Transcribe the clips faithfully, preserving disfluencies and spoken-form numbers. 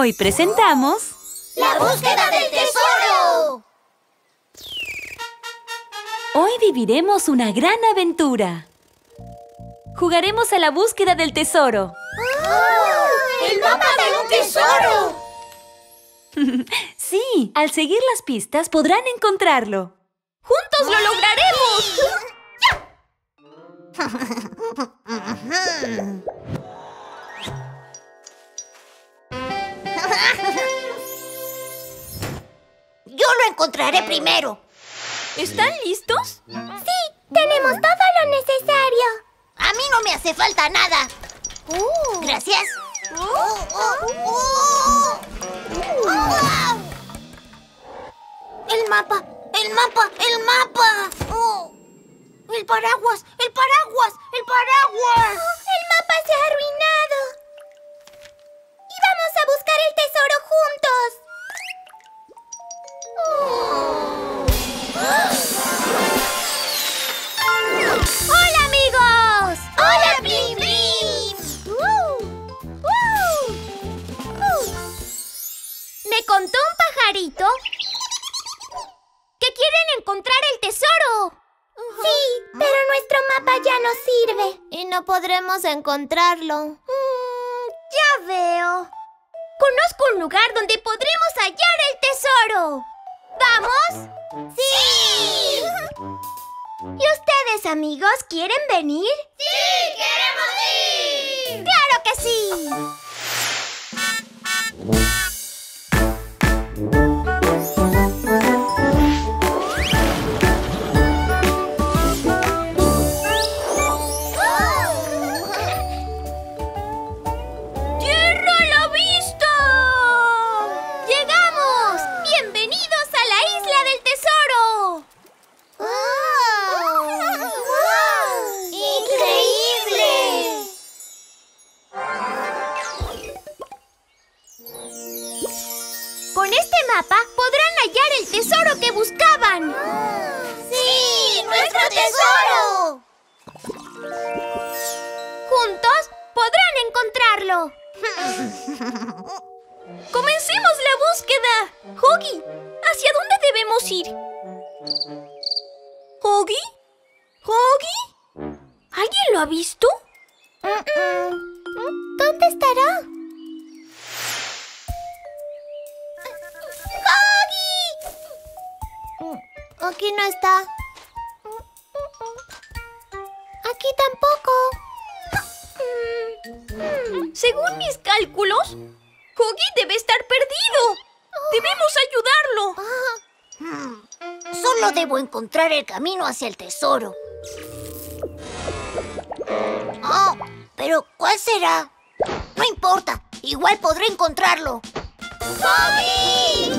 Hoy presentamos... ¡La búsqueda del tesoro! Hoy viviremos una gran aventura. Jugaremos a la búsqueda del tesoro. ¡Oh! ¡El mapa de un tesoro! Sí, al seguir las pistas podrán encontrarlo. ¡Juntos lo lograremos! ¡Yo lo encontraré primero! ¿Están listos? Sí, tenemos todo lo necesario. A mí no me hace falta nada. Uh. Gracias. Uh. Oh, oh, oh. ¡Oh! ¡El mapa! ¡El mapa! ¡El mapa! ¡Oh! ¡El paraguas! ¡El paraguas! ¡El paraguas! Oh, ¡el mapa se ha arruinado! ¡Y vamos a buscar el tesoro juntos! Oh. ¡Hola, amigos! ¡Hola, Plim Plim! Uh. Uh. Uh. Me contó un pajarito que quieren encontrar el tesoro. Uh-huh. Sí, pero nuestro mapa ya no sirve. Y no podremos encontrarlo. Mm, ya veo. Conozco un lugar donde podremos hallar el tesoro. ¿Vamos? ¡Sí! ¿Y ustedes, amigos, quieren venir? ¡Sí, queremos ir! ¡Claro que sí! ¡Comencemos la búsqueda! ¡Hoggy! ¿Hacia dónde debemos ir? ¿Hoggy? ¿Hoggy? ¿Alguien lo ha visto? Mm-mm. ¿Dónde estará? ¡Hoggy! Aquí no está. Aquí tampoco. Según mis cálculos, Kogi debe estar perdido. ¡Debemos ayudarlo! Solo debo encontrar el camino hacia el tesoro. Oh, ¿pero cuál será? No importa, igual podré encontrarlo. ¡Kogi!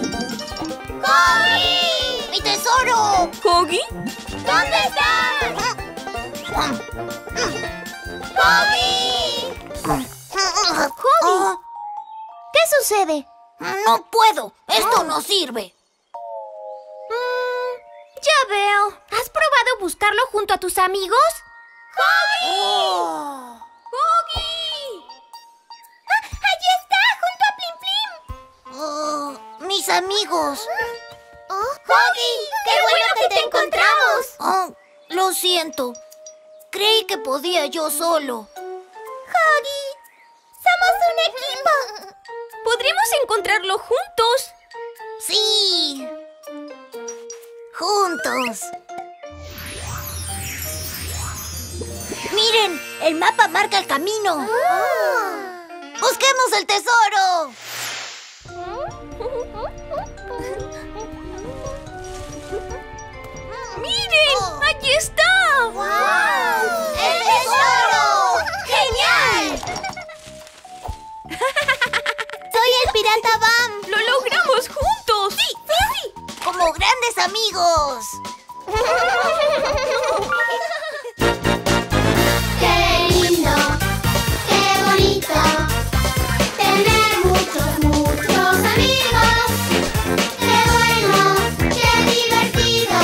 ¡Kogi! ¡Mi tesoro! ¿Kogi? ¿Dónde estás? ¡Kogi! ¡Hoggy! ¿Qué sucede? No puedo. Esto no sirve. Mm, ya veo. ¿Has probado buscarlo junto a tus amigos? ¡Hoggy! Oh. ¡Hoggy! ¡Ah, allí está! ¡Junto a Plim Plim! Oh, mis amigos. Oh. ¡Hoggy! ¡Qué, qué bueno que, que te encontramos! Oh, lo siento. Creí que podía yo solo. ¡Hoggy! ¡Somos un equipo! ¡Podremos encontrarlo juntos! ¡Sí! ¡Juntos! ¡Miren! ¡El mapa marca el camino! Oh. ¡Busquemos el tesoro! ¡Miren! Oh. ¡Allí está! ¡Wow! ¡El tesoro! ¡Genial! ¡Soy el pirata Bam! ¡Lo logramos juntos! ¡Sí! ¡Sí! ¡Como grandes amigos! ¡Qué lindo! ¡Qué bonito! ¡Tener muchos, muchos amigos! ¡Qué bueno! ¡Qué divertido!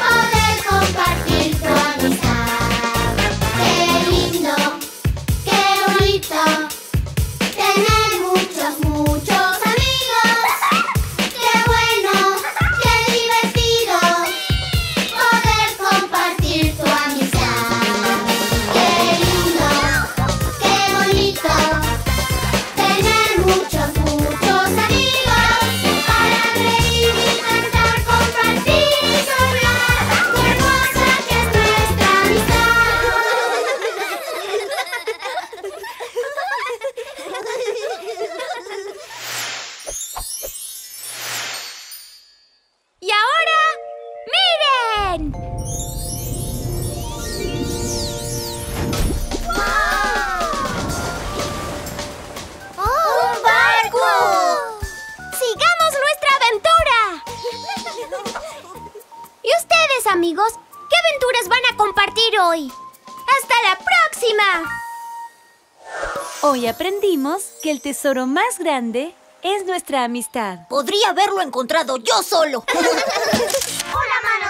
¡Poder compartir tu amistad! ¡Qué lindo! ¡Qué bonito! Tener muchos muchos Hoy aprendimos que el tesoro más grande es nuestra amistad. Podría haberlo encontrado yo solo. ¡Hola, mano!